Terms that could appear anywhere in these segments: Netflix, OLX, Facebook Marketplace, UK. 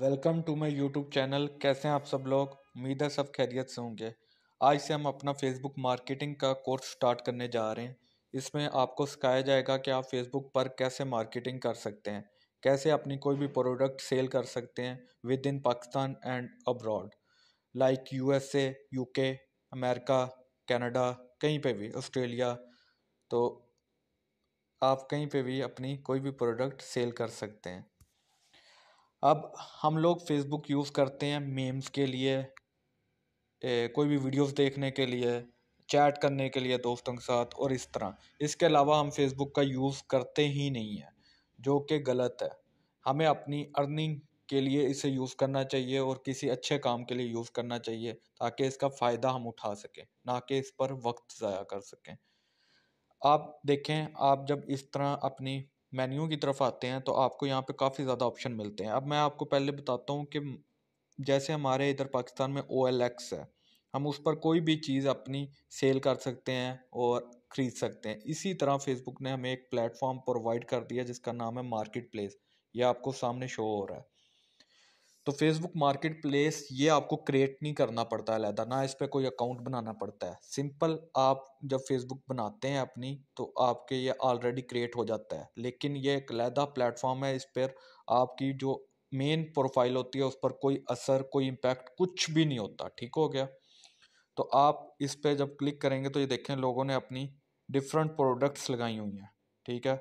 Welcome to my YouTube channel. कैसे हैं आप सब लोग? उम्मीद है सब खैरियत से होंगे। आज से हम अपना फेसबुक मार्केटिंग का कोर्स स्टार्ट करने जा रहे हैं। इसमें आपको सिखाया जाएगा कि आप फेसबुक पर कैसे मार्केटिंग कर सकते हैं, कैसे अपनी कोई भी प्रोडक्ट सेल कर सकते हैं within Pakistan and abroad, like USA, UK, America, Canada, कहीं पे भी, ऑस्ट्रेलिया। तो आप कहीं पे भी अपनी कोई भी प्रोडक्ट सेल कर सकते हैं। अब हम लोग फेसबुक यूज़ करते हैं मीम्स के लिए, कोई भी वीडियोस देखने के लिए, चैट करने के लिए दोस्तों के साथ और इस तरह। इसके अलावा हम फेसबुक का यूज़ करते ही नहीं है, जो कि गलत है। हमें अपनी अर्निंग के लिए इसे यूज़ करना चाहिए और किसी अच्छे काम के लिए यूज़ करना चाहिए, ताकि इसका फ़ायदा हम उठा सकें, ना कि इस पर वक्त ज़ाया कर सकें। आप देखें, आप जब इस तरह अपनी मेन्यू की तरफ आते हैं तो आपको यहाँ पे काफ़ी ज़्यादा ऑप्शन मिलते हैं। अब मैं आपको पहले बताता हूँ कि जैसे हमारे इधर पाकिस्तान में OLX है, हम उस पर कोई भी चीज़ अपनी सेल कर सकते हैं और ख़रीद सकते हैं। इसी तरह फेसबुक ने हमें एक प्लेटफॉर्म प्रोवाइड कर दिया जिसका नाम है मार्केट प्लेस। ये आपको सामने शो हो रहा है। तो फेसबुक मार्केट प्लेस ये आपको क्रिएट नहीं करना पड़ता अलहदा, ना इस पर कोई अकाउंट बनाना पड़ता है। सिंपल आप जब फेसबुक बनाते हैं अपनी, तो आपके ये ऑलरेडी क्रिएट हो जाता है। लेकिन ये एक अलहदा प्लेटफॉर्म है, इस पर आपकी जो मेन प्रोफाइल होती है उस पर कोई असर, कोई इम्पैक्ट कुछ भी नहीं होता। ठीक हो गया? तो आप इस पर जब क्लिक करेंगे तो ये देखें, लोगों ने अपनी डिफरेंट प्रोडक्ट्स लगाई हुई हैं। ठीक है,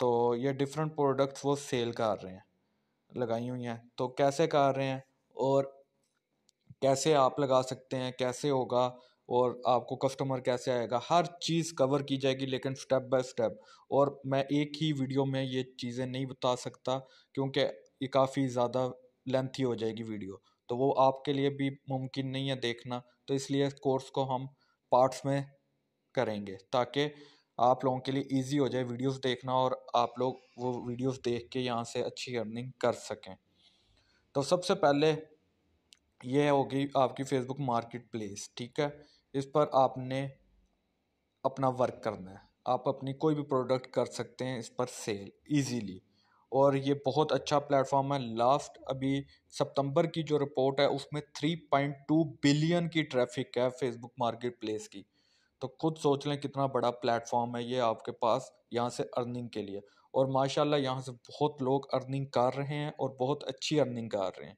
तो ये डिफरेंट प्रोडक्ट्स वो सेल कर रहे हैं, लगाई हुई हैं। तो कैसे कर रहे हैं और कैसे आप लगा सकते हैं, कैसे होगा और आपको कस्टमर कैसे आएगा, हर चीज़ कवर की जाएगी, लेकिन स्टेप बाय स्टेप। और मैं एक ही वीडियो में ये चीज़ें नहीं बता सकता क्योंकि ये काफ़ी ज़्यादा लेंथी हो जाएगी वीडियो, तो वो आपके लिए भी मुमकिन नहीं है देखना। तो इसलिए इस कोर्स को हम पार्ट्स में करेंगे ताकि आप लोगों के लिए इजी हो जाए वीडियोस देखना, और आप लोग वो वीडियोस देख के यहाँ से अच्छी अर्निंग कर सकें। तो सबसे पहले यह होगी आपकी फेसबुक मार्केट प्लेस। ठीक है, इस पर आपने अपना वर्क करना है। आप अपनी कोई भी प्रोडक्ट कर सकते हैं इस पर सेल इजीली, और ये बहुत अच्छा प्लेटफॉर्म है। लास्ट अभी सितंबर की जो रिपोर्ट है उसमें 3.2 बिलियन की ट्रैफिक है फेसबुक मार्केट प्लेस की। तो खुद सोच लें कितना बड़ा प्लेटफॉर्म है ये आपके पास, यहाँ से अर्निंग के लिए। और माशाल्लाह यहाँ से बहुत लोग अर्निंग कर रहे हैं और बहुत अच्छी अर्निंग कर रहे हैं।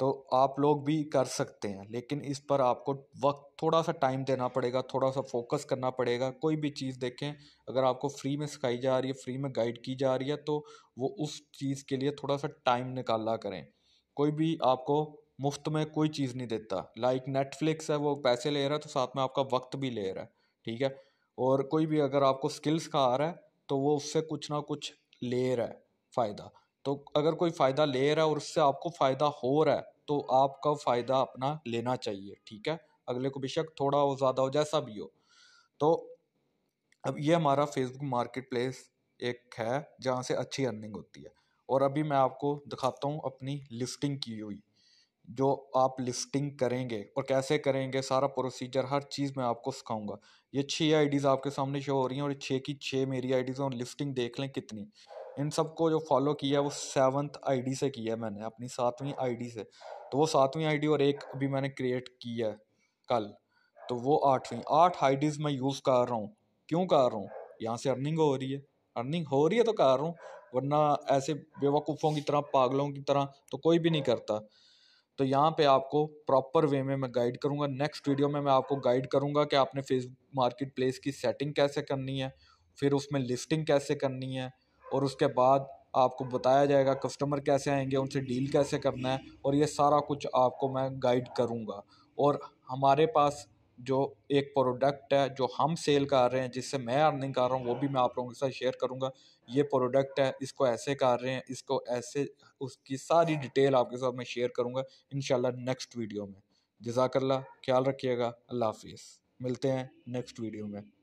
तो आप लोग भी कर सकते हैं, लेकिन इस पर आपको वक्त, थोड़ा सा टाइम देना पड़ेगा, थोड़ा सा फोकस करना पड़ेगा। कोई भी चीज़ देखें, अगर आपको फ्री में सिखाई जा रही है, फ्री में गाइड की जा रही है, तो वो उस चीज़ के लिए थोड़ा सा टाइम निकाला करें। कोई भी आपको मुफ्त में कोई चीज़ नहीं देता। लाइक नेटफ्लिक्स है, वो पैसे ले रहा है तो साथ में आपका वक्त भी ले रहा है। ठीक है, और कोई भी अगर आपको स्किल्स सिखा रहा है तो वो उससे कुछ ना कुछ ले रहा है फ़ायदा। तो अगर कोई फ़ायदा ले रहा है और उससे आपको फ़ायदा हो रहा है तो आपका फ़ायदा अपना लेना चाहिए। ठीक है, अगले को बेशक थोड़ा हो, ज़्यादा हो, जैसा भी हो। तो अब ये हमारा फेसबुक मार्केट प्लेस एक है जहाँ से अच्छी अर्निंग होती है। और अभी मैं आपको दिखाता हूँ अपनी लिस्टिंग की हुई, जो आप लिस्टिंग करेंगे और कैसे करेंगे, सारा प्रोसीजर, हर चीज़ मैं आपको सिखाऊंगा। ये 6 आईडीज़ आपके सामने शो हो रही हैं और 6 की 6 मेरी आईडीज़ और लिस्टिंग देख लें कितनी। इन सबको जो फॉलो किया है वो 7th आईडी से किया है मैंने, अपनी 7वीं आईडी से। तो वो 7वीं आईडी, और एक अभी मैंने क्रिएट की है कल, तो वो 8वीं। 8 आईडीज़ मैं यूज़ कर रहा हूँ। क्यों कर रहा हूँ? यहाँ से अर्निंग हो रही है, अर्निंग हो रही है तो कर रहा हूँ, वरना ऐसे बेवकूफ़ों की तरह, पागलों की तरह तो कोई भी नहीं करता। तो यहाँ पे आपको प्रॉपर वे में मैं गाइड करूँगा। नेक्स्ट वीडियो में मैं आपको गाइड करूँगा कि आपने फेसबुक मार्केट प्लेस की सेटिंग कैसे करनी है, फिर उसमें लिस्टिंग कैसे करनी है, और उसके बाद आपको बताया जाएगा कस्टमर कैसे आएंगे, उनसे डील कैसे करना है, और ये सारा कुछ आपको मैं गाइड करूँगा। और हमारे पास जो एक प्रोडक्ट है जो हम सेल कर रहे हैं, जिससे मैं अर्निंग कर रहा हूँ, वो भी मैं आप लोगों के साथ शेयर करूँगा। ये प्रोडक्ट है, इसको ऐसे कर रहे हैं, इसको ऐसे, उसकी सारी डिटेल आपके साथ मैं शेयर करूँगा इंशाल्लाह नेक्स्ट वीडियो में। जज़ाकल्लाह, ख्याल रखिएगा, अल्लाह हाफिज़। मिलते हैं नेक्स्ट वीडियो में।